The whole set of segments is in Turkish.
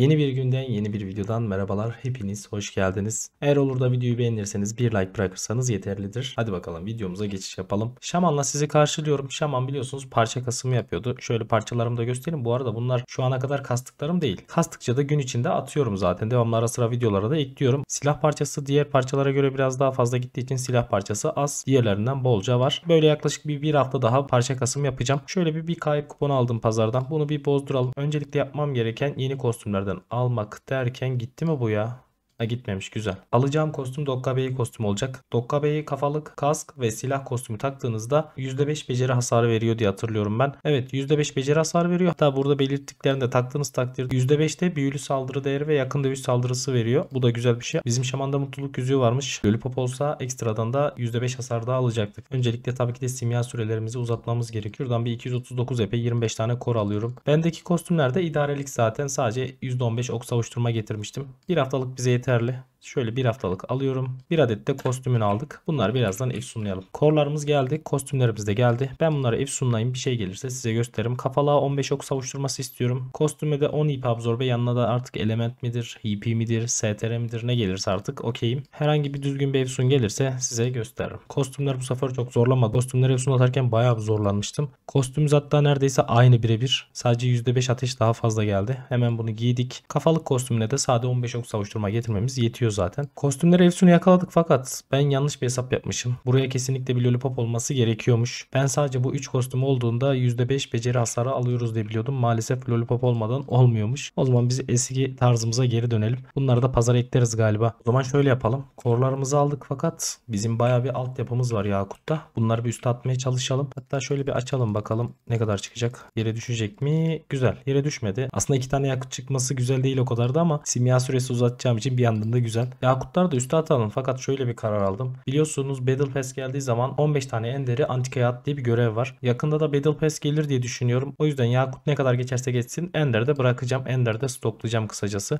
Yeni bir günden, yeni bir videodan merhabalar. Hepiniz hoş geldiniz. Eğer olur da videoyu beğenirseniz bir like bırakırsanız yeterlidir. Hadi bakalım videomuza geçiş yapalım. Şaman'la sizi karşılıyorum. Şaman biliyorsunuz parça kasımı yapıyordu. Şöyle parçalarımı da göstereyim. Bu arada bunlar şu ana kadar kastıklarım değil. Kastıkça da gün içinde atıyorum zaten. Devamlı ara sıra videolara da ekliyorum. Silah parçası diğer parçalara göre biraz daha fazla gittiği için silah parçası az. Diğerlerinden bolca var. Böyle yaklaşık bir hafta daha parça kasım yapacağım. Şöyle bir kayıp kuponu aldım pazardan. Bunu bir bozduralım. Öncelikle yapmam gereken yeni kostümlerden almak derken gitti mi bu ya? Ha, gitmemiş, güzel. Alacağım kostüm Dokkabeyi kostüm olacak. Dokkabeyi kafalık, kask ve silah kostümü taktığınızda %5 beceri hasarı veriyor diye hatırlıyorum ben. Evet, %5 beceri hasarı veriyor. Hatta burada belirttiklerini de taktığınız takdirde %5'te büyülü saldırı değeri ve yakın dövüş saldırısı veriyor. Bu da güzel bir şey. Bizim şamanda mutluluk yüzüğü varmış. Lollipop olsa ekstradan da %5 hasar daha alacaktık. Öncelikle tabii ki de simya sürelerimizi uzatmamız gerekiyor. Buradan bir 239 epe 25 tane kor alıyorum. Bendeki kostümlerde idarelik zaten, sadece %15 ok savuşturma getirmiştim. Bir haftalık bize yeter. Şöyle bir haftalık alıyorum. Bir adet de kostümünü aldık. Bunları birazdan efsunlayalım. Korlarımız geldi. Kostümlerimiz de geldi. Ben bunları efsunlayayım. Bir şey gelirse size gösteririm. Kafalığa 15 ok savuşturması istiyorum. Kostüme de 10 ip absorbe. Yanına da artık element midir, ip midir, str midir, ne gelirse artık okeyim. Herhangi bir düzgün bir efsun gelirse size gösteririm. Kostümler bu sefer çok zorlamadı. Kostümleri efsun atarken bayağı bir zorlanmıştım. Kostümümüz hatta neredeyse aynı birebir. Sadece %5 ateş daha fazla geldi. Hemen bunu giydik. Kafalık kostümüne de sadece 15 ok savuşturma getirmemiz yetiyor zaten. Kostümleri efsunu yakaladık fakat ben yanlış bir hesap yapmışım. Buraya kesinlikle bir lollipop olması gerekiyormuş. Ben sadece bu 3 kostüm olduğunda %5 beceri hasarı alıyoruz diye biliyordum. Maalesef lollipop olmadan olmuyormuş. O zaman biz eski tarzımıza geri dönelim. Bunları da pazara ekleriz galiba. O zaman şöyle yapalım. Korlarımızı aldık fakat bizim bayağı bir altyapımız var Yakut'ta. Bunları bir üste atmaya çalışalım. Hatta şöyle bir açalım bakalım ne kadar çıkacak. Yere düşecek mi? Güzel. Yere düşmedi. Aslında 2 tane yakut çıkması güzel değil o kadar da, ama simya süresi uzatacağım için bir yandan da güzel. Yakutlar da üste atalım fakat şöyle bir karar aldım. Biliyorsunuz Battle Pass geldiği zaman 15 tane enderi antikaya at diye bir görev var. Yakında da Battle Pass gelir diye düşünüyorum. O yüzden yakut ne kadar geçerse geçsin enderde bırakacağım. Enderde stoklayacağım kısacası.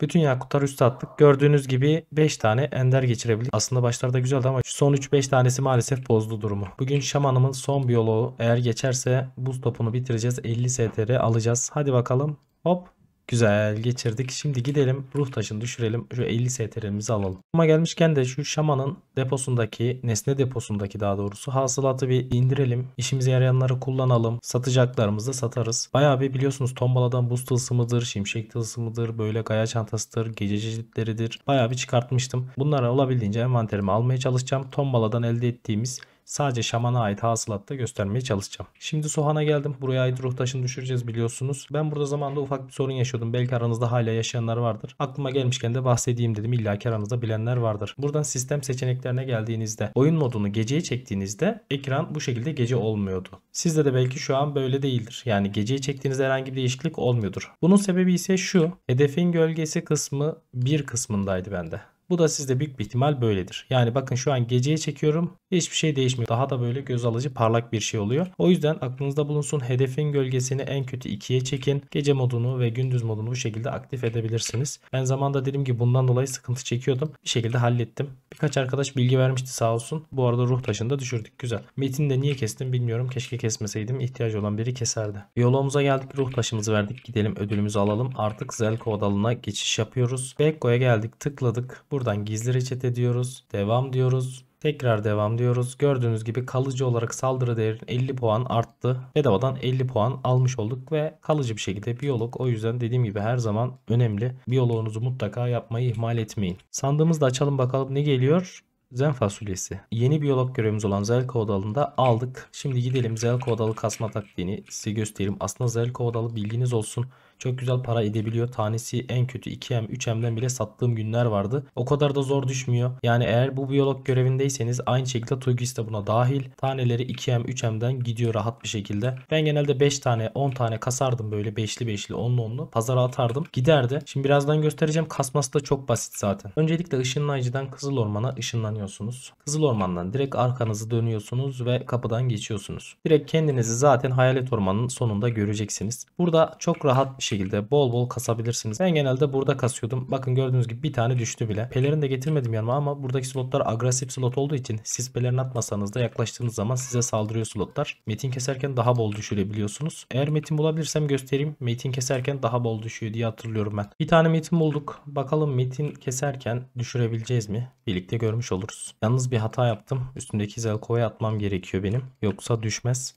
Bütün yakutları üste attık. Gördüğünüz gibi 5 tane ender geçirebildik. Aslında başlarda güzeldi ama son 3-5 tanesi maalesef bozdu durumu. Bugün şamanımın son biyoloğu, eğer geçerse buz topunu bitireceğiz. 50 STR alacağız. Hadi bakalım. Hop. Güzel geçirdik. Şimdi gidelim ruh taşını düşürelim. Şu 50 STR'mizi alalım. Ama gelmişken de şu şamanın deposundaki, nesne deposundaki daha doğrusu hasılatı bir indirelim. İşimize yarayanları kullanalım. Satacaklarımızı da satarız. Bayağı bir biliyorsunuz tombaladan buz tılsımıdır, şimşek tılsımıdır, böyle gaya çantasıdır, gece ciltleridir. Bayağı bir çıkartmıştım. Bunlara olabildiğince envanterimi almaya çalışacağım. Tombaladan elde ettiğimiz sadece şamana ait hasılatta göstermeye çalışacağım. Şimdi Sohan'a geldim. Buraya ait ruh taşını düşüreceğiz biliyorsunuz. Ben burada zamanında ufak bir sorun yaşıyordum. Belki aranızda hala yaşayanlar vardır. Aklıma gelmişken de bahsedeyim dedim. İlla ki aranızda bilenler vardır. Buradan sistem seçeneklerine geldiğinizde, oyun modunu geceye çektiğinizde ekran bu şekilde gece olmuyordu. Sizde de belki şu an böyle değildir. Yani geceye çektiğinizde herhangi bir değişiklik olmuyordur. Bunun sebebi ise şu. Hedefin gölgesi kısmı 1 kısmındaydı bende. Bu da sizde büyük bir ihtimal böyledir. Yani bakın şu an geceye çekiyorum. Hiçbir şey değişmiyor. Daha da böyle göz alıcı parlak bir şey oluyor. O yüzden aklınızda bulunsun. Hedefin gölgesini en kötü 2'ye çekin. Gece modunu ve gündüz modunu bu şekilde aktif edebilirsiniz. Ben zamanında dedim ki bundan dolayı sıkıntı çekiyordum. Bir şekilde hallettim. Birkaç arkadaş bilgi vermişti sağ olsun. Bu arada ruh taşını da düşürdük. Güzel. Metin'i de niye kestim bilmiyorum. Keşke kesmeseydim. İhtiyacı olan biri keserdi. Yolumuza geldik. Ruh taşımızı verdik. Gidelim ödülümüzü alalım. Artık Zelkova dalına geçiş yapıyoruz. Bekko'ya geldik. Tıkladık. Buradan gizli reçete diyoruz. Devam diyoruz. Tekrar devam diyoruz. Gördüğünüz gibi kalıcı olarak saldırı değerin 50 puan arttı. Bedavadan 50 puan almış olduk ve kalıcı bir şekilde biyolog. O yüzden dediğim gibi her zaman önemli. Biyoloğunuzu mutlaka yapmayı ihmal etmeyin. Sandığımızı da açalım bakalım ne geliyor. Zen fasulyesi. Yeni biyolog görevimiz olan Zelkova dalında aldık. Şimdi gidelim Zelkova dalı kasma taktiğini size göstereyim. Aslında Zelkova dalı bilginiz olsun. Çok güzel para edebiliyor. Tanesi en kötü 2M 3M'den bile sattığım günler vardı. O kadar da zor düşmüyor. Yani eğer bu biyolog görevindeyseniz aynı şekilde Toygis de buna dahil. Taneleri 2M 3M'den gidiyor rahat bir şekilde. Ben genelde 5 tane 10 tane kasardım böyle 5'li 10'lu 10'lu. Pazara atardım. Giderdi. Şimdi birazdan göstereceğim. Kasması da çok basit zaten. Öncelikle ışınlayıcıdan Kızıl Orman'a ışınlanıyorsunuz. Kızıl Orman'dan direkt arkanızı dönüyorsunuz ve kapıdan geçiyorsunuz. Direkt kendinizi zaten Hayalet Orman'ın sonunda göreceksiniz. Burada çok rahat bir şekilde bol bol kasabilirsiniz. Ben genelde burada kasıyordum. Bakın gördüğünüz gibi bir tane düştü bile. Pelerini de getirmedim yanıma ama buradaki slotlar agresif slot olduğu için siz pelerini atmasanız da yaklaştığınız zaman size saldırıyor slotlar. Metin keserken daha bol düşürebiliyorsunuz. Eğer metin bulabilirsem göstereyim. Metin keserken daha bol düşüyor diye hatırlıyorum ben. Bir tane metin bulduk. Bakalım metin keserken düşürebileceğiz mi? Birlikte görmüş oluruz. Yalnız bir hata yaptım. Üstümdeki Zelkova'ya atmam gerekiyor benim. Yoksa düşmez.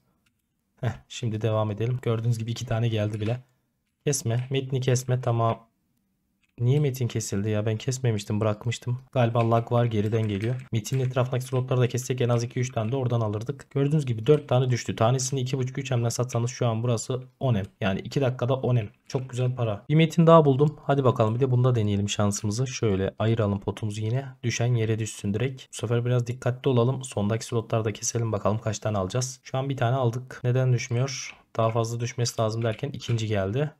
Şimdi devam edelim. Gördüğünüz gibi iki tane geldi bile. Kesme. Metni kesme. Tamam. Niye metin kesildi ya? Ben kesmemiştim. Bırakmıştım. Galiba lag var. Geriden geliyor. Metinin etrafındaki slotları da kessek en az 2-3 tane de oradan alırdık. Gördüğünüz gibi 4 tane düştü. Tanesini 2.5-3M'den satsanız şu an burası 10M. Yani 2 dakikada 10M. Çok güzel para. Bir metin daha buldum. Hadi bakalım bir de bunda deneyelim şansımızı. Şöyle ayıralım potumuzu yine. Düşen yere düşsün direkt. Bu sefer biraz dikkatli olalım. Sondaki slotlarda keselim bakalım kaç tane alacağız. Şu an bir tane aldık. Neden düşmüyor? Daha fazla düşmesi lazım derken ikinci geldi.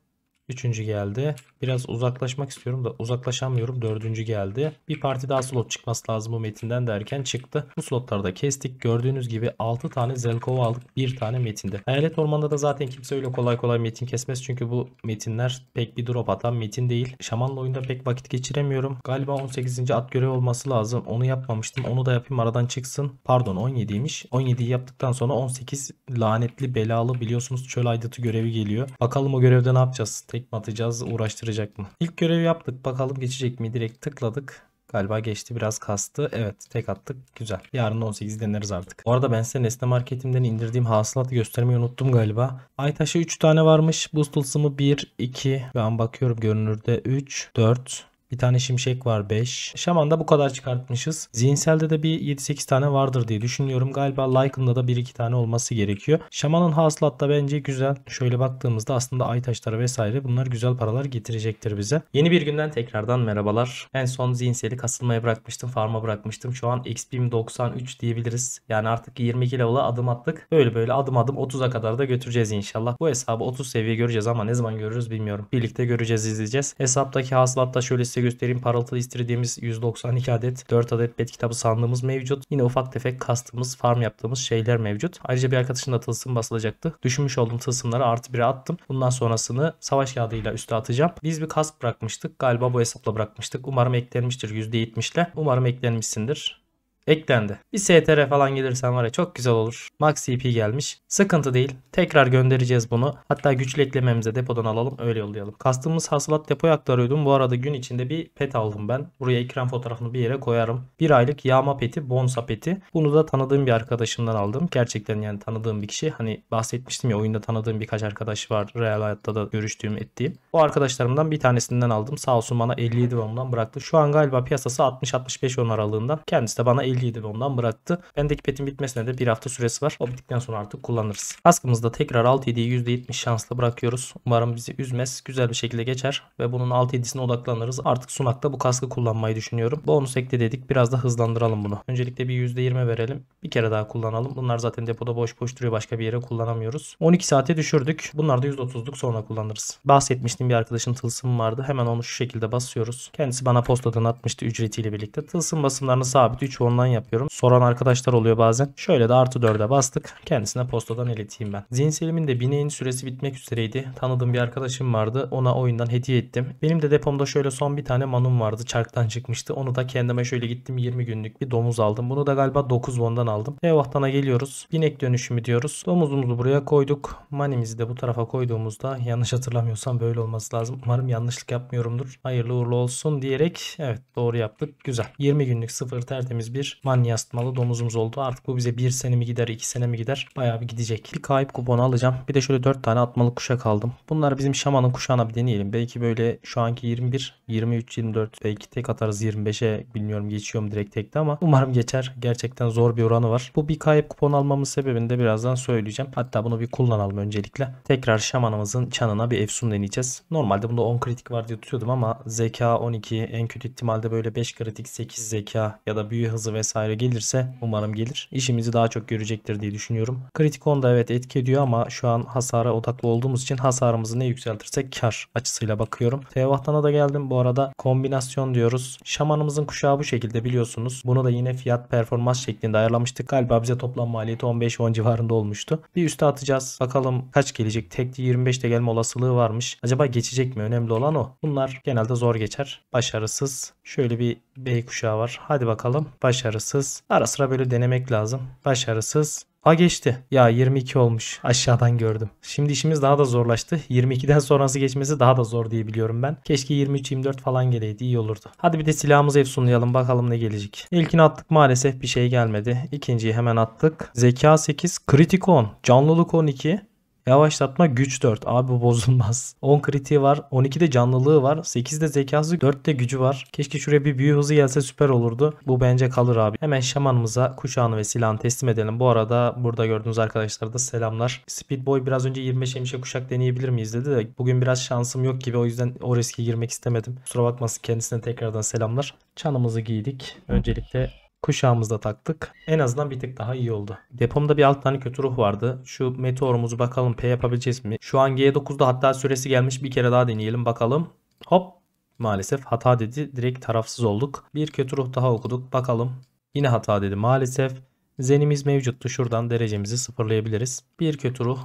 Üçüncü geldi. Biraz uzaklaşmak istiyorum da uzaklaşamıyorum. Dördüncü geldi. Bir parti daha slot çıkması lazım bu metinden derken çıktı. Bu slotları da kestik. Gördüğünüz gibi 6 tane Zelkova aldık. 1 tane metinde. Hayalet Ormanı'nda da zaten kimse öyle kolay kolay metin kesmez. Çünkü bu metinler pek bir drop atan metin değil. Şaman'la oyunda pek vakit geçiremiyorum. Galiba 18. at görevi olması lazım. Onu yapmamıştım. Onu da yapayım aradan çıksın. Pardon 17'ymiş. 17'yi yaptıktan sonra 18 lanetli belalı biliyorsunuz çöl aydıtı görevi geliyor. Bakalım o görevde ne yapacağız? Tekme atacağız, uğraştıracak mı? İlk görevi yaptık. Bakalım geçecek mi? Direkt tıkladık. Galiba geçti, biraz kastı. Evet, tek attık. Güzel. Yarın 18 deneriz artık. Bu arada ben size Nesne Market'imden indirdiğim hasılatı göstermeyi unuttum galiba. Aytaş'a 3 tane varmış. Buz tılsımı 1, 2. Şu an bakıyorum görünürde 3, 4. Bir tane şimşek var 5. Şaman'da bu kadar çıkartmışız. Zihinselde de bir 7-8 tane vardır diye düşünüyorum. Galiba Lycan'da da 1-2 tane olması gerekiyor. Şaman'ın hasılatta bence güzel. Şöyle baktığımızda aslında ay taşları vesaire bunlar güzel paralar getirecektir bize. Yeni bir günden tekrardan merhabalar. En son zihinseli kasılmaya bırakmıştım. Farm'a bırakmıştım. Şu an XP'm 93 diyebiliriz. Yani artık 22 level'a adım attık. Böyle böyle adım adım 30'a kadar da götüreceğiz inşallah. Bu hesabı 30 seviye göreceğiz ama ne zaman görürüz bilmiyorum. Birlikte göreceğiz, izleyeceğiz. Hesaptaki hasılatta şöyle size göstereyim. Parıltılı istediğimiz 192 adet, 4 adet bet kitabı sandığımız mevcut. Yine ufak tefek kastığımız, farm yaptığımız şeyler mevcut. Ayrıca bir arkadaşın da tılsım basılacaktı. Düşünmüş olduğum tılsımları artı 1'e attım. Bundan sonrasını savaş kağıdıyla üste atacağım. Biz bir kask bırakmıştık. Galiba bu hesapla bırakmıştık. Umarım eklenmiştir %70'le. Umarım eklenmişsindir. Eklendi. Bir STR falan gelirsen var ya çok güzel olur. Max CP gelmiş. Sıkıntı değil. Tekrar göndereceğiz bunu. Hatta güçlü eklememize depodan alalım. Öyle yollayalım. Kastığımız hasılat depoya aktarıyordum. Bu arada gün içinde bir pet aldım ben. Buraya ekran fotoğrafını bir yere koyarım. Bir aylık yağma peti, bonsa peti. Bunu da tanıdığım bir arkadaşımdan aldım. Gerçekten yani tanıdığım bir kişi. Hani bahsetmiştim ya oyunda tanıdığım birkaç arkadaş var. Real hayatta da görüştüğüm ettiğim. O arkadaşlarımdan bir tanesinden aldım. Sağ olsun bana 57 ondan bıraktı. Şu an galiba piyasası 60-65 on aralığından. Kendisi de bana 57 ondan bıraktı. Bendeki petin bitmesine de bir hafta süresi var. O bittikten sonra artık kullanırız. Kaskımızda tekrar 6-7'yi %70 şansla bırakıyoruz. Umarım bizi üzmez. Güzel bir şekilde geçer ve bunun 6-7'sine odaklanırız. Artık sunakta bu kaskı kullanmayı düşünüyorum. Bonus ekle dedik. Biraz da hızlandıralım bunu. Öncelikle bir %20 verelim. Bir kere daha kullanalım. Bunlar zaten depoda boş boş duruyor. Başka bir yere kullanamıyoruz. 12 saate düşürdük. Bunlar da %30'luk sonra kullanırız. Bahsetmiştim bir arkadaşın tılsımı vardı. Hemen onu şu şekilde basıyoruz. Kendisi bana postadan atmıştı ücretiyle birlikte. Tılsım basımlarını sabit 3 ondan yapıyorum. Soran arkadaşlar oluyor bazen. Şöyle de artı 4'e bastık. Kendisine postadan ileteyim ben. Zihinselimin de bineğin süresi bitmek üzereydi. Tanıdığım bir arkadaşım vardı. Ona oyundan hediye ettim. Benim de depomda şöyle son bir tane manum vardı. Çarktan çıkmıştı. Onu da kendime şöyle gittim 20 günlük bir domuz aldım. Bunu da galiba 9 won'dan aldım. Evahtana geliyoruz. Binek dönüşümü diyoruz. Domuzumuzu buraya koyduk. Manimizi de bu tarafa koyduğumuzda yanlış hatırlamıyorsam böyle olması lazım. Umarım yanlışlık yapmıyorumdur. Hayırlı uğurlu olsun diyerek evet doğru yaptık. Güzel. 20 günlük sıfır tertemiz bir manyastmalı domuzumuz oldu. Artık bu bize 1 sene mi gider 2 sene mi gider bayağı bir gidecek. Bir kayıp kuponu alacağım. Bir de şöyle 4 tane atmalı kuşak aldım. Bunlar bizim şamanın kuşağına bir deneyelim. Belki böyle şu anki 21, 23, 24 belki tek atarız 25'e bilmiyorum geçiyorum direkt tekte ama umarım geçer. Gerçekten zor bir oranı var. Bu bir kayıp kuponu almamın sebebini de birazdan söyleyeceğim. Hatta bunu bir kullanalım öncelikle. Tekrar şamanımızın çanına bir efsun deneyeceğiz. Normalde bunda 10 kritik var diye tutuyordum ama zeka 12 en kötü ihtimalde böyle 5 kritik 8 zeka ya da büyü hızı ve vesaire gelirse, umarım gelir, İşimizi daha çok görecektir diye düşünüyorum. Kritik onda evet etki ediyor ama şu an hasara odaklı olduğumuz için hasarımızı ne yükseltirsek kar açısıyla bakıyorum. Tevahtana da geldim. Bu arada kombinasyon diyoruz. Şamanımızın kuşağı bu şekilde biliyorsunuz. Bunu da yine fiyat performans şeklinde ayarlamıştık. Galiba bize toplam maliyeti 15-10 civarında olmuştu. Bir üste atacağız. Bakalım kaç gelecek. Tekli 25'te gelme olasılığı varmış. Acaba geçecek mi? Önemli olan o. Bunlar genelde zor geçer. Başarısız. Şöyle bir bey kuşağı var. Hadi bakalım. Başarısız. Ara sıra böyle denemek lazım. Başarısız. A geçti. Ya 22 olmuş. Aşağıdan gördüm. Şimdi işimiz daha da zorlaştı. 22'den sonrası geçmesi daha da zor diye biliyorum ben. Keşke 23-24 falan geleydi. İyi olurdu. Hadi bir de silahımızı efsunlayalım. Bakalım ne gelecek. İlkini attık. Maalesef bir şey gelmedi. İkinciyi hemen attık. Zeka 8. Kritik 10. Canlılık 12. Yavaşlatma güç 4. Abi bu bozulmaz. 10 kritiği var. 12'de canlılığı var. 8'de zekası, 4'te gücü var. Keşke şuraya bir büyü hızı gelse süper olurdu. Bu bence kalır abi. Hemen şamanımıza kuşağını ve silahını teslim edelim. Bu arada burada gördüğünüz arkadaşlara da selamlar. Speedboy biraz önce 25 emişe kuşak deneyebilir miyiz dedi de bugün biraz şansım yok gibi, o yüzden o riske girmek istemedim. Kusura bakmasın, kendisine tekrardan selamlar. Çanımızı giydik. Öncelikle kuşağımızı da taktık. En azından bir tık daha iyi oldu. Depomda bir 6 tane kötü ruh vardı. Şu meteorumuzu bakalım P yapabileceğiz mi? Şu an G9'da hatta süresi gelmiş, bir kere daha deneyelim bakalım. Hop, maalesef hata dedi. Direkt tarafsız olduk. Bir kötü ruh daha okuduk. Bakalım yine hata dedi maalesef. Zenimiz mevcuttu. Şuradan derecemizi sıfırlayabiliriz. Bir kötü ruh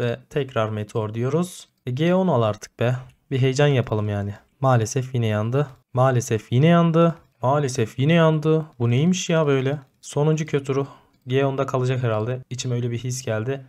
ve tekrar meteor diyoruz. G10 al artık be. Bir heyecan yapalım yani. Maalesef yine yandı. Maalesef yine yandı. Maalesef yine yandı. Bu neymiş ya böyle? Sonuncu kötü ruh. G10'da kalacak herhalde. İçime öyle bir his geldi.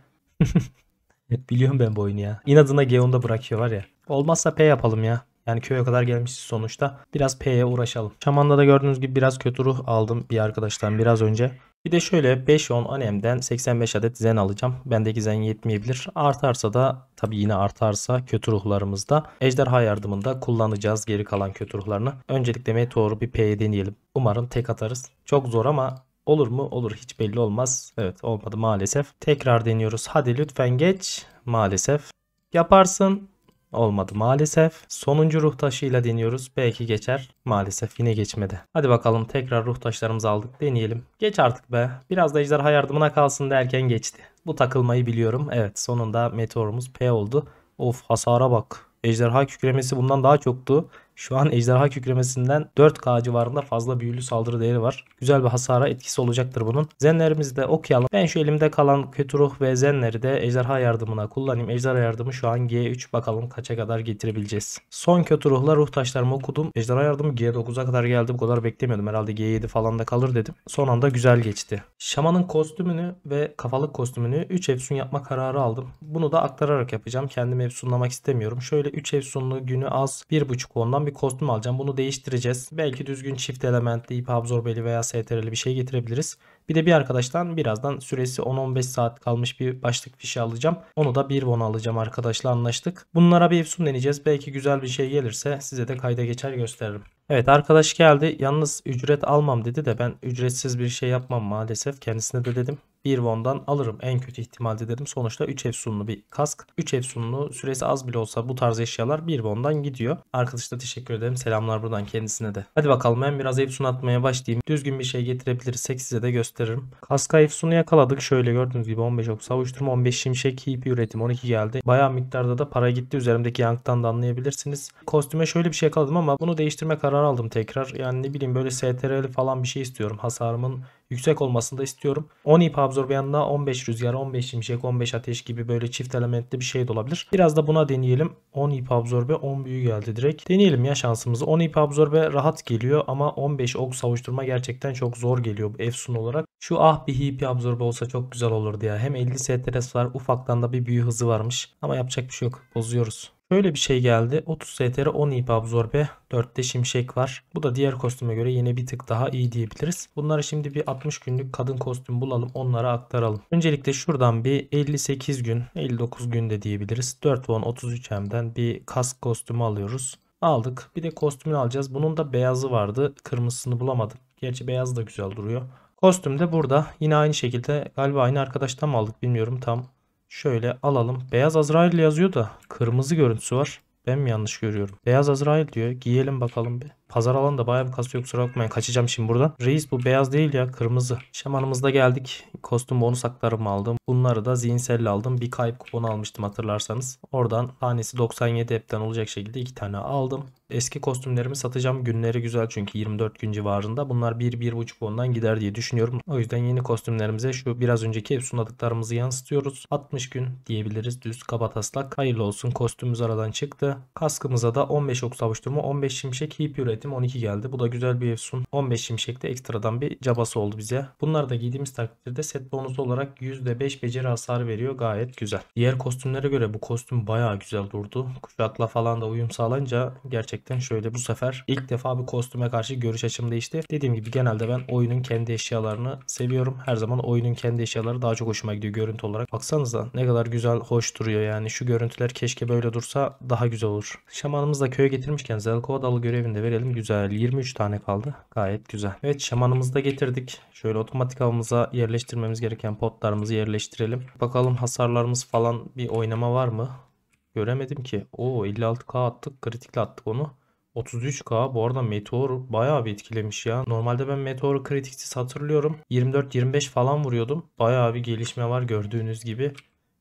Biliyorum ben bu oyunu ya. İnadına G10'da bırakıyor var ya. Olmazsa P yapalım ya. Yani köye kadar gelmişiz sonuçta. Biraz P'ye uğraşalım. Şaman'da da gördüğünüz gibi biraz kötü ruh aldım bir arkadaştan biraz önce. Bir de şöyle 5-10 anemden 85 adet zen alacağım. Bendeki zen yetmeyebilir. Artarsa da tabii yine artarsa kötü ruhlarımızda ejderha yardımında kullanacağız geri kalan kötü ruhlarını. Öncelikle meteoru bir P'ye deneyelim. Umarım tek atarız. Çok zor ama olur mu? Olur, hiç belli olmaz. Evet, olmadı maalesef. Tekrar deniyoruz. Hadi lütfen geç. Maalesef. Yaparsın. Olmadı maalesef. Sonuncu ruh taşıyla deniyoruz. Belki geçer. Maalesef yine geçmedi. Hadi bakalım, tekrar ruh taşlarımızı aldık. Deneyelim. Geç artık be. Biraz da ejderha yardımına kalsın derken geçti. Bu takılmayı biliyorum. Evet, sonunda meteorumuz P oldu. Of, hasara bak. Ejderha kükremesi bundan daha çoktu. Şu an ejderha kükremesinden 4K civarında fazla büyülü saldırı değeri var. Güzel bir hasara etkisi olacaktır bunun. Zenlerimizi de okuyalım. Ben şu elimde kalan kötü ruh ve zenleri de ejderha yardımına kullanayım. Ejderha yardımı şu an G3, bakalım kaça kadar getirebileceğiz. Son kötü ruhla ruh taşlarımı okudum. Ejderha yardımı G9'a kadar geldi. Bu kadar beklemiyordum. Herhalde G7 falan da kalır dedim. Son anda güzel geçti. Şamanın kostümünü ve kafalık kostümünü 3 efsun yapma kararı aldım. Bunu da aktararak yapacağım. Kendimi efsunlamak istemiyorum. Şöyle 3 efsunlu günü az 1.5 ondan bir kostüm alacağım. Bunu değiştireceğiz. Belki düzgün çift elementli, ip absorbeli veya STR'li bir şey getirebiliriz. Bir de bir arkadaştan birazdan süresi 10-15 saat kalmış bir başlık fişi alacağım. Onu da bir won alacağım, arkadaşla anlaştık. Bunlara bir efsun deneyeceğiz. Belki güzel bir şey gelirse size de kayda geçer gösteririm. Evet, arkadaş geldi. Yalnız ücret almam dedi de ben ücretsiz bir şey yapmam maalesef. Kendisine de dedim. Bir won'dan alırım en kötü ihtimalde dedim. Sonuçta 3 efsunlu bir kask. 3 efsunlu süresi az bile olsa bu tarz eşyalar bir won'dan gidiyor. Arkadaşlar teşekkür ederim. Selamlar buradan kendisine de. Hadi bakalım, ben biraz efsun atmaya başlayayım. Düzgün bir şey getirebilirsek size de gösteririm. Kaska efsunu yakaladık. Şöyle gördüğünüz gibi 15 ok savuşturma, 15 şimşek, hipi üretim 12 geldi. Bayağı miktarda da para gitti. Üzerimdeki yanktan da anlayabilirsiniz. Kostüme şöyle bir şey yakaladım ama bunu değiştirme kararı aldım tekrar. Yani ne bileyim, böyle STR'li falan bir şey istiyorum. Hasarımın yüksek olmasını da istiyorum. 10 ip absorbe yanında 15 rüzgar, 15 şimşek, 15 ateş gibi böyle çift elementli bir şey de olabilir. Biraz da buna deneyelim. 10 ip absorbe, 10 büyü geldi direkt. Deneyelim ya şansımızı. 10 ip absorbe rahat geliyor ama 15 ok savuşturma gerçekten çok zor geliyor bu efsun olarak. Şu ah bir ip absorbe olsa çok güzel olurdu ya. Hem 50 STR'si var, ufaktan da bir büyü hızı varmış. Ama yapacak bir şey yok. Bozuyoruz. Şöyle bir şey geldi. 30 STR, 10 ip absorbe, 4'te şimşek var. Bu da diğer kostüme göre yine bir tık daha iyi diyebiliriz. Bunları şimdi bir 60 günlük kadın kostüm bulalım, onlara aktaralım. Öncelikle şuradan bir 58 gün, 59 gün de diyebiliriz. 4 won 33M'den bir kask kostümü alıyoruz. Aldık. Bir de kostümünü alacağız. Bunun da beyazı vardı. Kırmızısını bulamadım. Gerçi beyaz da güzel duruyor. Kostüm de burada. Yine aynı şekilde galiba aynı arkadaştan mı aldık bilmiyorum tam. Şöyle alalım. Beyaz Azrail yazıyor da kırmızı görüntüsü var. Ben mi yanlış görüyorum? Beyaz Azrail diyor. Giyelim bakalım bir. Pazar alanı da bayağı bir kası yok, kusura bakmayın. Kaçacağım şimdi buradan. Reis bu beyaz değil ya, kırmızı. Şamanımızda geldik. Kostüm bonus haklarımı aldım. Bunları da zihinselle aldım. Bir kayıp kuponu almıştım hatırlarsanız. Oradan tanesi 97 hepten olacak şekilde 2 tane aldım. Eski kostümlerimi satacağım. Günleri güzel çünkü 24 gün civarında. Bunlar 1-1,5 ondan gider diye düşünüyorum. O yüzden yeni kostümlerimize şu biraz önceki hep sunadıklarımızı yansıtıyoruz. 60 gün diyebiliriz düz kabataslak. Hayırlı olsun, kostümümüz aradan çıktı. Kaskımıza da 15 ok savuşturma, 15 şimşek, hip üretim 12 geldi. Bu da güzel bir efsun. 15 şimşekte ekstradan bir cabası oldu bize. Bunlar da giydiğimiz takdirde set bonusu olarak %5 beceri hasar veriyor. Gayet güzel. Diğer kostümlere göre bu kostüm bayağı güzel durdu. Kuşakla falan da uyum sağlanınca gerçekten şöyle bu sefer ilk defa bir kostüme karşı görüş açım değişti. Dediğim gibi genelde ben oyunun kendi eşyalarını seviyorum. Her zaman oyunun kendi eşyaları daha çok hoşuma gidiyor görüntü olarak. Baksanıza ne kadar güzel, hoş duruyor yani. Şu görüntüler keşke böyle dursa daha güzel olur. Şamanımızı da köye getirmişken Zelkova Dalı görevini de verelim. Güzel. 23 tane kaldı. Gayet güzel. Evet, şamanımızı da getirdik. Şöyle otomatik avımıza yerleştirmemiz gereken potlarımızı yerleştirelim. Bakalım hasarlarımız falan bir oynama var mı? Göremedim ki. Oo, 56k attık. Kritikle attık onu. 33k bu arada meteor bayağı bir etkilemiş ya. Normalde ben meteoru kritiksiz hatırlıyorum. 24-25 falan vuruyordum. Bayağı bir gelişme var gördüğünüz gibi.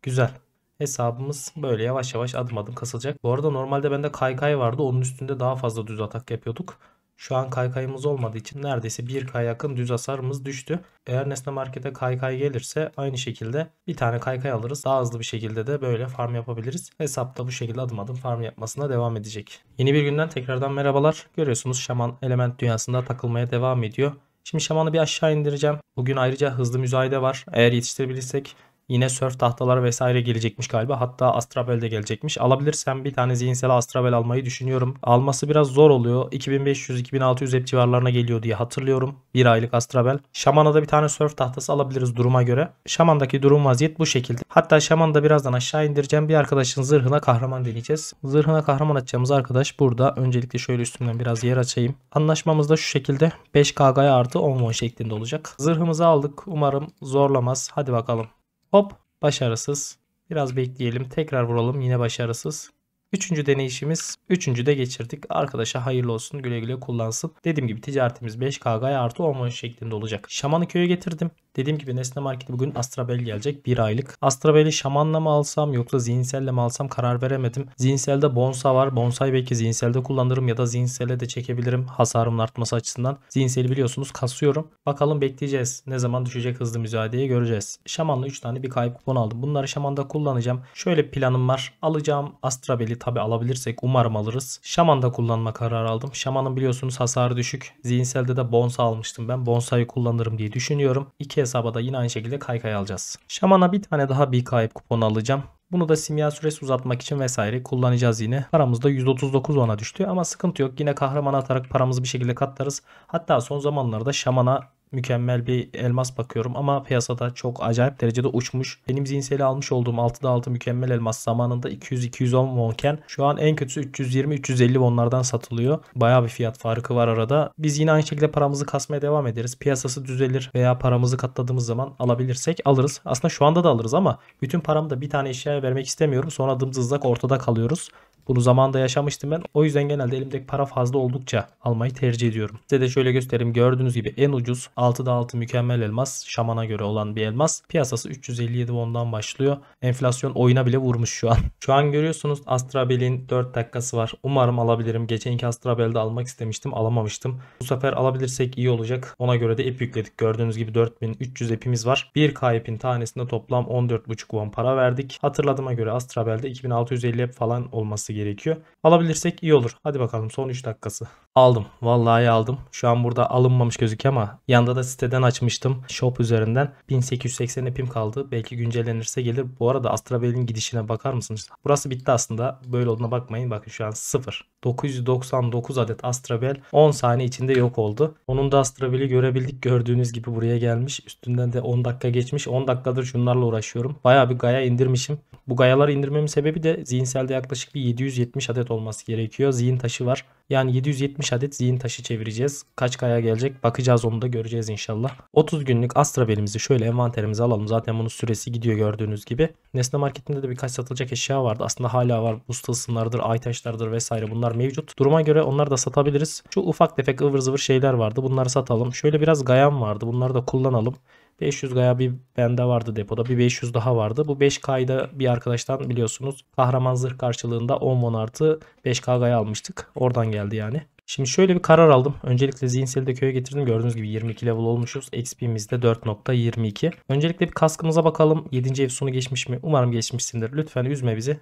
Güzel. Hesabımız böyle yavaş yavaş adım adım kasılacak. Bu arada normalde bende kaykay vardı. Onun üstünde daha fazla düz atak yapıyorduk. Şu an kaykayımız olmadığı için neredeyse 1k yakın düz hasarımız düştü. Eğer Nesne Market'e kaykay gelirse aynı şekilde bir tane kaykay alırız. Daha hızlı bir şekilde de böyle farm yapabiliriz. Hesapta bu şekilde adım adım farm yapmasına devam edecek. Yeni bir günden tekrardan merhabalar. Görüyorsunuz şaman element dünyasında takılmaya devam ediyor. Şimdi şamanı bir aşağı indireceğim. Bugün ayrıca hızlı müzayede var. Eğer yetiştirebilirsek yine sörf tahtalar vesaire gelecekmiş galiba. Hatta astrabel de gelecekmiş. Alabilirsem bir tane zihinsel astrabel almayı düşünüyorum. Alması biraz zor oluyor. 2500-2600 hep civarlarına geliyor diye hatırlıyorum. Bir aylık astrabel. Şaman'a da bir tane sörf tahtası alabiliriz duruma göre. Şaman'daki durum vaziyet bu şekilde. Hatta Şaman'ı da birazdan aşağı indireceğim. Bir arkadaşın zırhına kahraman deneyeceğiz. Zırhına kahraman atacağımız arkadaş burada. Öncelikle şöyle üstümden biraz yer açayım. Anlaşmamız da şu şekilde. 5kg'ya artı 10 won şeklinde olacak. Zırhımızı aldık. Umarım zorlamaz. Hadi bakalım. Hop, başarısız. Biraz bekleyelim. Tekrar vuralım. Yine başarısız. Üçüncü deneyişimiz. Üçüncü de geçirdik. Arkadaşa hayırlı olsun. Güle güle kullansın. Dediğim gibi ticaretimiz 5kg'ya artı 10 şeklinde olacak. Şaman'ı köye getirdim. Dediğim gibi Nesne Market'e bugün astrabel gelecek. Bir aylık. Astrabel'i şamanla mı alsam yoksa zihinselle mi alsam karar veremedim. Zihinselde bonsa var. Bonsayı belki zihinselde kullanırım ya da zihinselle de çekebilirim. Hasarımın artması açısından. Zihinseli biliyorsunuz kasıyorum. Bakalım bekleyeceğiz. Ne zaman düşecek hızlı müzayedeyi göreceğiz. Şamanla 3 tane bir kayıp kupon aldım. Bunları şamanda kullanacağım. Şöyle planım var. Alacağım astrabel'i tabi alabilirsek umarım alırız. Şamanda kullanma kararı aldım. Şamanın biliyorsunuz hasarı düşük. Zihinselde de bonsa almıştım ben. Bonsayı kullanırım diye düşünüyorum. 2 hesaba da yine aynı şekilde kaykay alacağız. Şamana bir tane daha bir kayıp kuponu alacağım. Bunu da simya süresi uzatmak için vesaire kullanacağız yine. Paramız da 139 ona düştü ama sıkıntı yok. Yine kahramana atarak paramızı bir şekilde katlarız. Hatta son zamanlarda şamana mükemmel bir elmas bakıyorum ama piyasada çok acayip derecede uçmuş. Benim zihinseli almış olduğum 6'da 6 mükemmel elmas zamanında 200-210 wonken şu an en kötüsü 320-350 wonlardan satılıyor. Bayağı bir fiyat farkı var arada. Biz yine aynı şekilde paramızı kasmaya devam ederiz. Piyasası düzelir veya paramızı katladığımız zaman alabilirsek alırız. Aslında şu anda da alırız ama bütün paramı da bir tane eşyaya vermek istemiyorum. Sonra dımdızlak ortada kalıyoruz. Bunu zamanında yaşamıştım ben. O yüzden genelde elimdeki para fazla oldukça almayı tercih ediyorum. Size de şöyle göstereyim. Gördüğünüz gibi en ucuz 6'da 6 mükemmel elmas. Şamana göre olan bir elmas. Piyasası 357 won'dan başlıyor. Enflasyon oyuna bile vurmuş şu an. Şu an görüyorsunuz Astrabel'in 4 dakikası var. Umarım alabilirim. Geçenki Astrabel'de almak istemiştim. Alamamıştım. Bu sefer alabilirsek iyi olacak. Ona göre de ep yükledik. Gördüğünüz gibi 4300 epimiz var. 1k epin tanesinde toplam 14,5 won para verdik. Hatırladığıma göre Astrabel'de 2650 ep falan olması gerekiyor. Alabilirsek iyi olur. Hadi bakalım, son 3 dakikası. Aldım. Vallahi aldım. Şu an burada alınmamış gözüküyor ama yanda da siteden açmıştım. Shop üzerinden 1880 epim kaldı. Belki güncellenirse gelir. Bu arada Astrabel'in gidişine bakar mısınız? Burası bitti aslında. Böyle olduğuna bakmayın. Bakın şu an 0. 999 adet Astrabel 10 saniye içinde yok oldu. Onun da Astrabel'i görebildik. Gördüğünüz gibi buraya gelmiş. Üstünden de 10 dakika geçmiş. 10 dakikadır şunlarla uğraşıyorum. Bayağı bir gaya indirmişim. Bu gayaları indirmemin sebebi de zihinselde yaklaşık bir 770 adet olması gerekiyor. Zihin taşı var. Yani 770 adet zihin taşı çevireceğiz. Kaç kaya gelecek bakacağız, onu da göreceğiz inşallah. 30 günlük Astra belimizi şöyle envanterimize alalım. Zaten bunun süresi gidiyor gördüğünüz gibi. Nesne marketinde de birkaç satılacak eşya vardı. Aslında hala var. Buz tılsımlardır, ay taşlardır vesaire, bunlar mevcut. Duruma göre onları da satabiliriz. Şu ufak tefek ıvır zıvır şeyler vardı. Bunları satalım. Şöyle biraz gayam vardı. Bunları da kullanalım. 500 gaya bir bende vardı depoda. Bir 500 daha vardı. Bu 5K'yı da bir arkadaştan biliyorsunuz. Kahraman zırh karşılığında 10 won artı 5K gaya almıştık. Oradan geldi yani. Şimdi şöyle bir karar aldım. Öncelikle zihinseli de köye getirdim. Gördüğünüz gibi 22 level olmuşuz. XP'miz de 4.22. Öncelikle bir kaskımıza bakalım. 7. ev sonu geçmiş mi? Umarım geçmişsindir. Lütfen üzme bizi.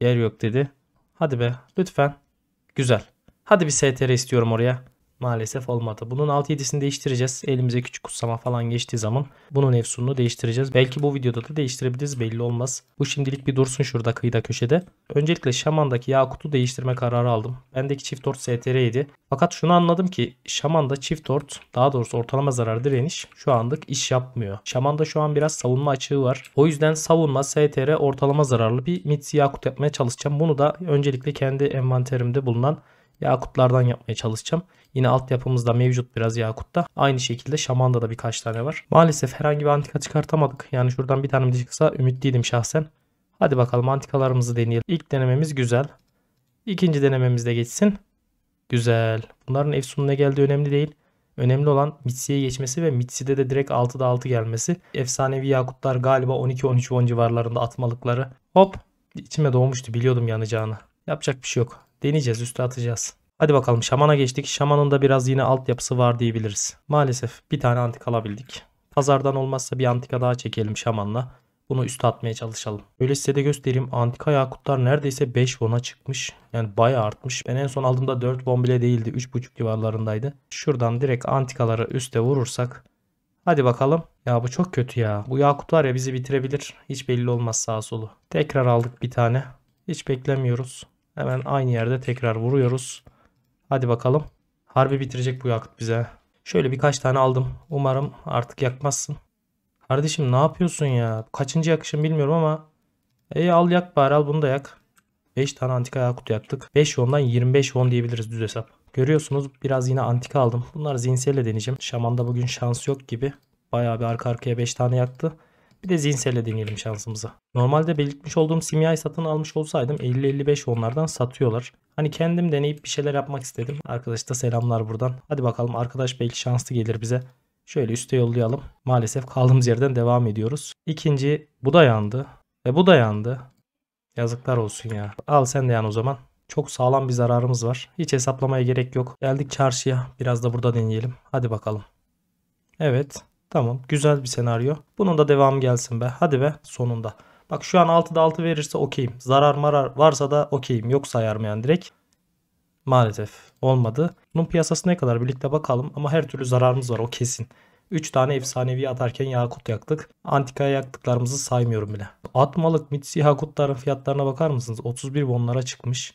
Yer yok dedi. Hadi be lütfen. Güzel. Hadi bir STR istiyorum oraya. Maalesef olmadı. Bunun 6-7'sini değiştireceğiz. Elimize küçük kutsama falan geçtiği zaman bunun efsununu değiştireceğiz. Belki bu videoda da değiştirebiliriz, belli olmaz. Bu şimdilik bir dursun şurada kıyıda köşede. Öncelikle şamandaki Yakut'u değiştirme kararı aldım. Bendeki çift ort STR'ydi. Fakat şunu anladım ki şamanda çift ort, daha doğrusu ortalama zarar direniş şu anlık iş yapmıyor. Şamanda şu an biraz savunma açığı var. O yüzden savunma STR ortalama zararlı bir Mitsi Yakut yapmaya çalışacağım. Bunu da öncelikle kendi envanterimde bulunan yakutlardan yapmaya çalışacağım. Yine altyapımızda mevcut biraz yakutta. Aynı şekilde şamanda da birkaç tane var. Maalesef herhangi bir antika çıkartamadık. Yani şuradan bir tane çıksa ümitliydim şahsen. Hadi bakalım antikalarımızı deneyelim. İlk denememiz güzel. İkinci denememiz de geçsin. Güzel. Bunların efsununa geldiği önemli değil. Önemli olan Mitsi'ye geçmesi ve Mitsi'de de direkt 6'da 6 gelmesi. Efsanevi yakutlar galiba 12-13 won civarlarında atmalıkları. Hop. İçime doğmuştu. Biliyordum yanacağını. Yapacak bir şey yok. Deneyeceğiz, üstü atacağız. Hadi bakalım şamana geçtik. Şamanın da biraz yine altyapısı var diyebiliriz. Maalesef bir tane antik alabildik. Pazardan olmazsa bir antika daha çekelim şamanla. Bunu üstü atmaya çalışalım. Öyle size de göstereyim. Antika yakutlar neredeyse 5 won'a çıkmış. Yani bayağı artmış. Ben en son aldığımda 4 won bile değildi. 3.5 civarlarındaydı. Şuradan direkt antikaları üste vurursak. Hadi bakalım. Ya bu çok kötü ya. Bu yakut var ya, bizi bitirebilir. Hiç belli olmaz sağa solu. Tekrar aldık bir tane. Hiç beklemiyoruz. Hemen aynı yerde tekrar vuruyoruz. Hadi bakalım. Harbi bitirecek bu yakıt bize. Şöyle birkaç tane aldım. Umarım artık yakmazsın. Kardeşim ne yapıyorsun ya? Kaçıncı yakışım bilmiyorum ama. Al yak bari, al bunu da yak. 5 tane antika yakut yaktık. 5 won'dan 25 won diyebiliriz düz hesap. Görüyorsunuz biraz yine antika aldım. Bunları zihinselle deneyeceğim. Şaman'da bugün şans yok gibi. Bayağı bir arka arkaya 5 tane yaktı. Bir de zihinselle deneyelim şansımıza. Normalde belirtmiş olduğum simyayı satın almış olsaydım 50-55 onlardan satıyorlar. Hani kendim deneyip bir şeyler yapmak istedim. Arkadaş da selamlar buradan. Hadi bakalım arkadaş belki şanslı gelir bize. Şöyle üste yollayalım. Maalesef kaldığımız yerden devam ediyoruz. İkinci bu da yandı. Ve bu da yandı. Yazıklar olsun ya. Al sen de yan o zaman. Çok sağlam bir zararımız var. Hiç hesaplamaya gerek yok. Geldik çarşıya. Biraz da burada deneyelim. Hadi bakalım. Evet. Tamam, güzel bir senaryo. Bunun da devamı gelsin be. Hadi be sonunda. Bak şu an 6'da 6 verirse okeyim. Zarar marar varsa da okeyim. Yoksa ayarmayan direkt. Maalesef olmadı. Bunun piyasası ne kadar birlikte bakalım. Ama her türlü zararımız var, o kesin. 3 tane efsanevi atarken yakut yaktık. Antikaya yaktıklarımızı saymıyorum bile. Atmalık Mitsi yakutların fiyatlarına bakar mısınız? 31 wonlara çıkmış.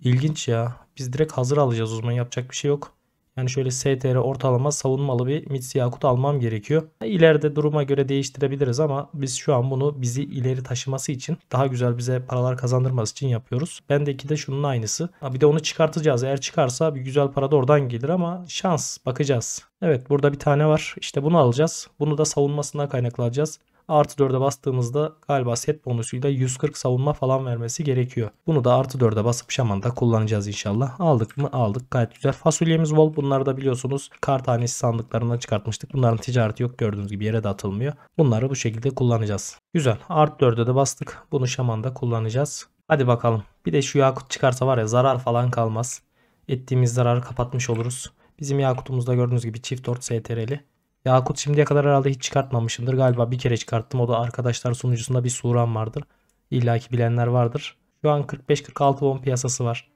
İlginç ya. Biz direkt hazır alacağız o zaman, yapacak bir şey yok. Yani şöyle STR ortalama savunmalı bir Mitsi yakut almam gerekiyor. İleride duruma göre değiştirebiliriz ama biz şu an bunu bizi ileri taşıması için, daha güzel bize paralar kazandırması için yapıyoruz. Bendeki de şunun aynısı. Bir de onu çıkartacağız. Eğer çıkarsa bir güzel para da oradan gelir ama şans, bakacağız. Evet burada bir tane var. İşte bunu alacağız. Bunu da savunmasından kaynaklanacağız. Artı 4'e bastığımızda galiba set bonusuyla 140 savunma falan vermesi gerekiyor. Bunu da artı 4'e basıp şamanda kullanacağız inşallah. Aldık mı? Aldık. Gayet güzel. Fasulyemiz bol. Bunları da biliyorsunuz kar tanesi sandıklarından çıkartmıştık. Bunların ticareti yok. Gördüğünüz gibi yere de atılmıyor. Bunları bu şekilde kullanacağız. Güzel. Artı 4'e de bastık. Bunu şamanda kullanacağız. Hadi bakalım. Bir de şu yakut çıkarsa var ya, zarar falan kalmaz. Ettiğimiz zararı kapatmış oluruz. Bizim yakutumuzda gördüğünüz gibi çift ort STR'li. Yakut şimdiye kadar herhalde hiç çıkartmamışımdır. Galiba bir kere çıkarttım. O da arkadaşlar sunucusunda bir suran vardır. İlla ki bilenler vardır. Şu an 45-46 won piyasası var.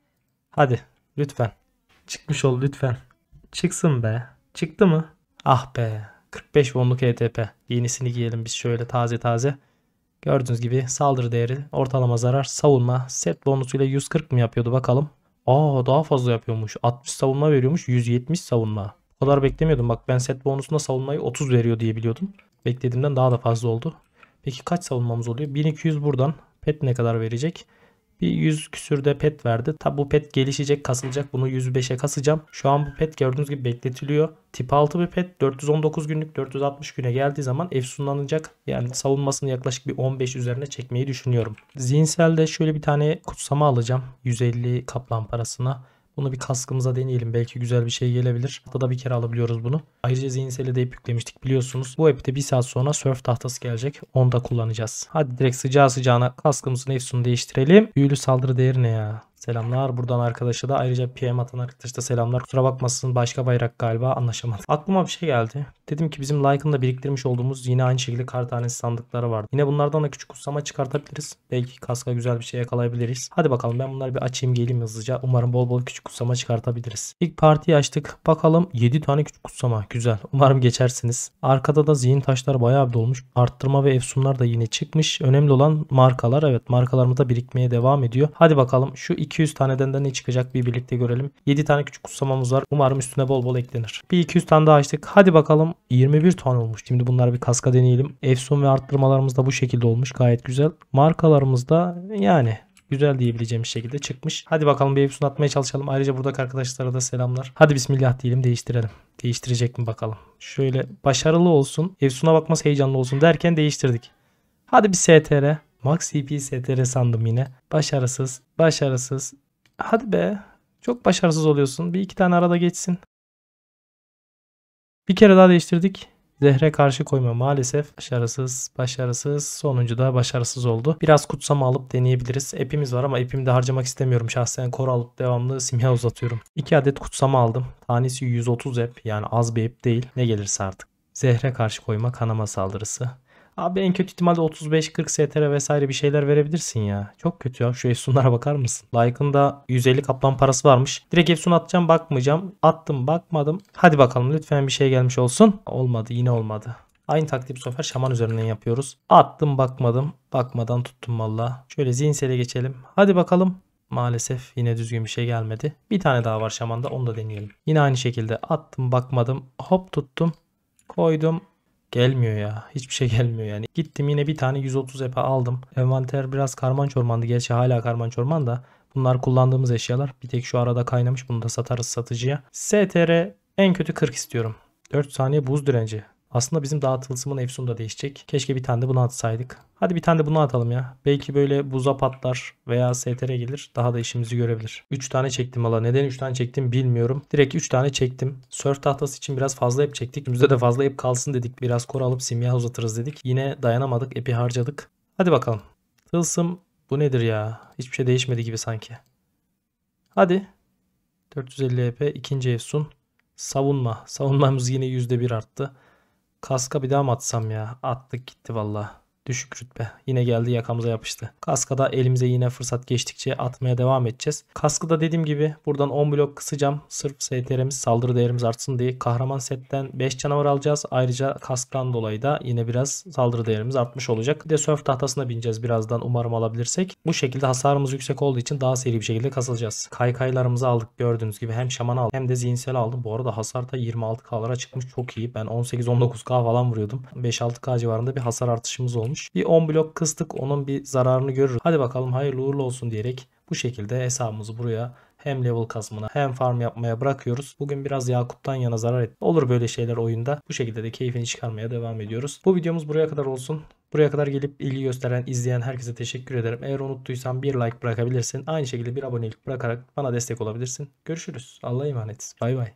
Hadi lütfen. Çıkmış ol lütfen. Çıksın be. Çıktı mı? Ah be. 45 wonluk ETP. Yenisini giyelim biz şöyle taze taze. Gördüğünüz gibi saldırı değeri, ortalama zarar, savunma. Set bonusuyla 140 mı yapıyordu bakalım. Aa daha fazla yapıyormuş. 60 savunma veriyormuş. 170 savunma. O kadar beklemiyordum. Bak ben set bonusunda savunmayı 30 veriyor diye biliyordum. Beklediğimden daha da fazla oldu. Peki kaç savunmamız oluyor? 1200 buradan. Pet ne kadar verecek? Bir 100 küsürde pet verdi. Tabi bu pet gelişecek, kasılacak. Bunu 105'e kasacağım. Şu an bu pet gördüğünüz gibi bekletiliyor. Tip 6 bir pet. 419 günlük 460 güne geldiği zaman efsunlanacak. Yani savunmasını yaklaşık bir 15 üzerine çekmeyi düşünüyorum. Zihinselde şöyle bir tane kutsama alacağım. 150 kaplan parasına. Bunu bir kaskımıza deneyelim. Belki güzel bir şey gelebilir. Haftada bir kere alabiliyoruz bunu. Ayrıca zihinseli de ip yüklemiştik biliyorsunuz. Bu epte bir saat sonra surf tahtası gelecek. Onu da kullanacağız. Hadi direkt sıcağı sıcağına kaskımızın efsununu değiştirelim. Büyülü saldırı değeri ne ya? Selamlar. Buradan arkadaşa da ayrıca PM atan arkadaşa da selamlar. Kusura bakmasın, başka bayrak galiba, anlaşamadım. Aklıma bir şey geldi. Dedim ki bizim like'ında biriktirmiş olduğumuz yine aynı şekilde kar tanesi sandıkları vardı. Yine bunlardan da küçük kutsama çıkartabiliriz. Belki kaska güzel bir şey yakalayabiliriz. Hadi bakalım, ben bunları bir açayım geleyim hızlıca. Umarım bol bol küçük kutsama çıkartabiliriz. İlk partiyi açtık. Bakalım 7 tane küçük kutsama. Güzel. Umarım geçersiniz. Arkada da zihin taşları bayağı bir dolmuş. Arttırma ve efsunlar da yine çıkmış. Önemli olan markalar. Evet, markalarımız da birikmeye devam ediyor. Hadi bakalım şu 200 taneden de ne çıkacak bir birlikte görelim. 7 tane küçük kutsamamız var. Umarım üstüne bol bol eklenir. Bir 200 tane daha açtık. Hadi bakalım, 21 tane olmuş. Şimdi bunları bir kaska deneyelim. Efsun ve arttırmalarımız da bu şekilde olmuş. Gayet güzel. Markalarımız da yani güzel diyebileceğimiz şekilde çıkmış. Hadi bakalım bir efsun atmaya çalışalım. Ayrıca buradaki arkadaşlara da selamlar. Hadi bismillah diyelim, değiştirelim. Değiştirecek mi bakalım. Şöyle başarılı olsun. Efsuna bakması heyecanlı olsun derken değiştirdik. Hadi bir STR. Max CP STR sandım yine. Başarısız. Başarısız. Hadi be. Çok başarısız oluyorsun. Bir iki tane arada geçsin. Bir kere daha değiştirdik. Zehre karşı koyma maalesef. Başarısız. Başarısız. Sonuncu da başarısız oldu. Biraz kutsama alıp deneyebiliriz. Epimiz var ama epimi de harcamak istemiyorum. Şahsen kor alıp devamlı simya uzatıyorum. 2 adet kutsama aldım. Tanesi 130 ep. Yani az bir ep değil. Ne gelirse artık. Zehre karşı koyma kanama saldırısı. Abi en kötü ihtimalle 35-40 STR vesaire bir şeyler verebilirsin ya. Çok kötü ya. Şu efsunlara bakar mısın? Like'ında 150 kaplan parası varmış. Direkt efsun atacağım, bakmayacağım. Attım, bakmadım. Hadi bakalım, lütfen bir şey gelmiş olsun. Olmadı, yine olmadı. Aynı taktiği bu sefer şaman üzerinden yapıyoruz. Attım, bakmadım. Bakmadan tuttum valla. Şöyle zihinsele geçelim. Hadi bakalım. Maalesef yine düzgün bir şey gelmedi. Bir tane daha var şamanda, onu da deneyelim. Yine aynı şekilde attım, bakmadım. Hop tuttum. Koydum. Gelmiyor ya. Hiçbir şey gelmiyor yani. Gittim yine bir tane 130 epe aldım. Envanter biraz karman çormandı. Gerçi hala karman çorman da. Bunlar kullandığımız eşyalar. Bir tek şu arada kaynamış. Bunu da satarız satıcıya. STR en kötü 40 istiyorum. 4 saniye buz direnci. Aslında bizim dağıtılsımın efsun da değişecek. Keşke bir tane de bunu atsaydık. Hadi bir tane de bunu atalım ya. Belki böyle buza patlar veya STR gelir. Daha da işimizi görebilir. 3 tane çektim valla. Neden 3 tane çektim bilmiyorum. Direkt 3 tane çektim. Surf tahtası için biraz fazla ep çektik. Bizde de fazla ep kalsın dedik. Biraz kor alıp simya uzatırız dedik. Yine dayanamadık. Epi harcadık. Hadi bakalım. Tılsım bu nedir ya? Hiçbir şey değişmedi gibi sanki. Hadi. 450 ep. İkinci efsun. Savunma. Savunmamız yine %1 arttı. Kaska bir daha mı atsam ya? Attık gitti valla. Düşük rütbe. Yine geldi yakamıza yapıştı. Kaskada elimize yine fırsat geçtikçe atmaya devam edeceğiz. Kaskıda dediğim gibi buradan 10 blok kısacağım. Sırf STR'miz, saldırı değerimiz artsın diye. Kahraman setten 5 canavar alacağız. Ayrıca kasktan dolayı da yine biraz saldırı değerimiz artmış olacak. Bir de surf tahtasına bineceğiz birazdan, umarım alabilirsek. Bu şekilde hasarımız yüksek olduğu için daha seri bir şekilde kasılacağız. Kaykaylarımızı aldık gördüğünüz gibi. Hem şaman aldım hem de zihinsel aldım. Bu arada hasar da 26K'lara çıkmış, çok iyi. Ben 18-19K falan vuruyordum. 5-6K civarında bir hasar artışımız olmuş. Bir 10 blok kıstık, onun bir zararını görürüz. Hadi bakalım, hayırlı uğurlu olsun diyerek bu şekilde hesabımızı buraya hem level kasmına hem farm yapmaya bırakıyoruz. Bugün biraz Yakut'tan yana zarar etti. Olur böyle şeyler oyunda. Bu şekilde de keyfini çıkarmaya devam ediyoruz. Bu videomuz buraya kadar olsun. Buraya kadar gelip ilgi gösteren, izleyen herkese teşekkür ederim. Eğer unuttuysan bir like bırakabilirsin. Aynı şekilde bir abonelik bırakarak bana destek olabilirsin. Görüşürüz. Allah'a emanet. Bay bay.